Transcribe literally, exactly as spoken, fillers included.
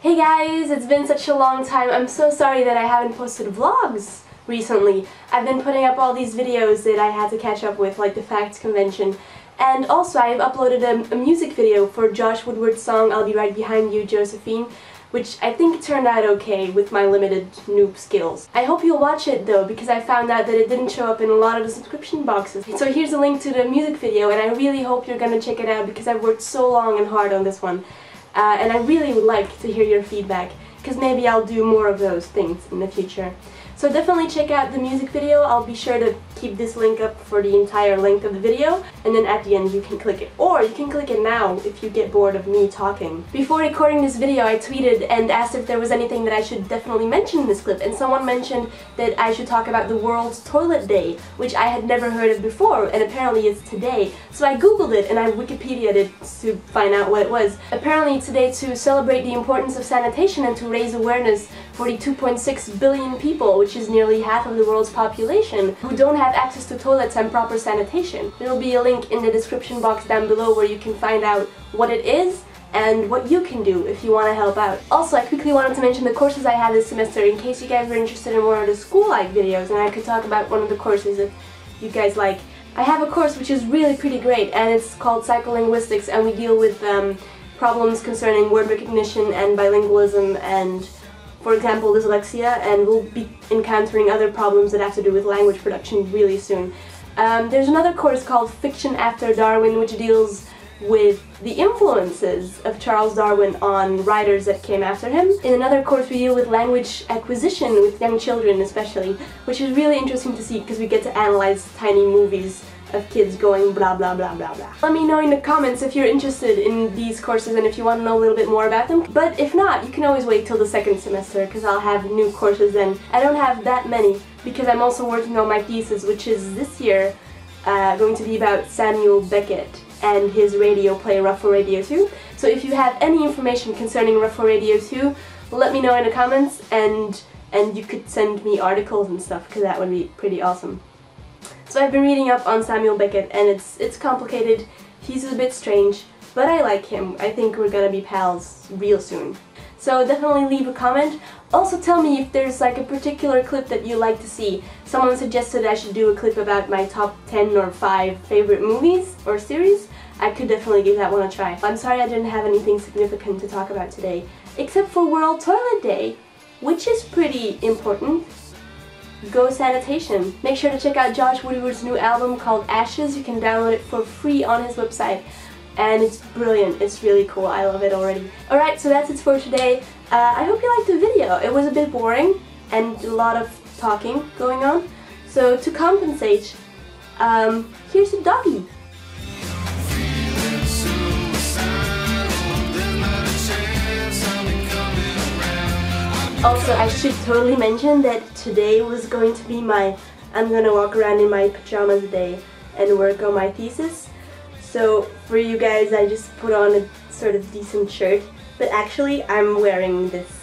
Hey guys, it's been such a long time. I'm so sorry that I haven't posted vlogs recently. I've been putting up all these videos that I had to catch up with, like the FACS convention. And also I've uploaded a, a music video for Josh Woodward's song I'll Be Right Behind You, Josephine, which I think turned out okay with my limited noob skills. I hope you'll watch it though, because I found out that it didn't show up in a lot of the subscription boxes. So here's a link to the music video, and I really hope you're gonna check it out because I've worked so long and hard on this one. Uh, and I really would like to hear your feedback, because maybe I'll do more of those things in the future. So definitely check out the music video. I'll be sure to keep this link up for the entire length of the video, and then at the end you can click it. Or you can click it now if you get bored of me talking. Before recording this video, I tweeted and asked if there was anything that I should definitely mention in this clip, and someone mentioned that I should talk about the World Toilet Day, which I had never heard of before, and apparently it's today. So I googled it and I Wikipedia'd it to find out what it was. Apparently today to celebrate the importance of sanitation and to raise awareness for the two point six billion people, which is nearly half of the world's population, who don't have access to toilets and proper sanitation. There will be a link in the description box down below where you can find out what it is and what you can do if you want to help out. Also, I quickly wanted to mention the courses I had this semester in case you guys were interested in more of the school-like videos, and I could talk about one of the courses if you guys like. I have a course which is really pretty great, and it's called Psycholinguistics, and we deal with um, problems concerning word recognition and bilingualism and, for example, dyslexia, and we'll be encountering other problems that have to do with language production really soon. Um, there's another course called Fiction After Darwin, which deals with the influences of Charles Darwin on writers that came after him. In another course we deal with language acquisition with young children especially, which is really interesting to see because we get to analyze tiny movies of kids going blah blah blah blah blah. Let me know in the comments if you're interested in these courses and if you want to know a little bit more about them. But if not, you can always wait till the second semester because I'll have new courses then. I don't have that many because I'm also working on my thesis, which is this year uh, going to be about Samuel Beckett and his radio play Ruffle Radio two. So if you have any information concerning Ruffle Radio two, let me know in the comments, and and you could send me articles and stuff because that would be pretty awesome. So I've been reading up on Samuel Beckett, and it's it's complicated. He's a bit strange, but I like him. I think we're gonna be pals real soon. So definitely leave a comment. Also tell me if there's like a particular clip that you like to see. Someone suggested I should do a clip about my top ten or five favorite movies or series. I could definitely give that one a try. I'm sorry I didn't have anything significant to talk about today, except for World Toilet Day, which is pretty important. Go sanitation. Make sure to check out Josh Woodward's new album called Ashes. You can download it for free on his website, and it's brilliant. It's really cool. I love it already. Alright, so that's it for today. Uh, I hope you liked the video. It was a bit boring and a lot of talking going on. So to compensate, um, here's a doggy. Also, I should totally mention that today was going to be my I'm gonna walk around in my pajamas day and work on my thesis. So for you guys, I just put on a sort of decent shirt, but actually I'm wearing this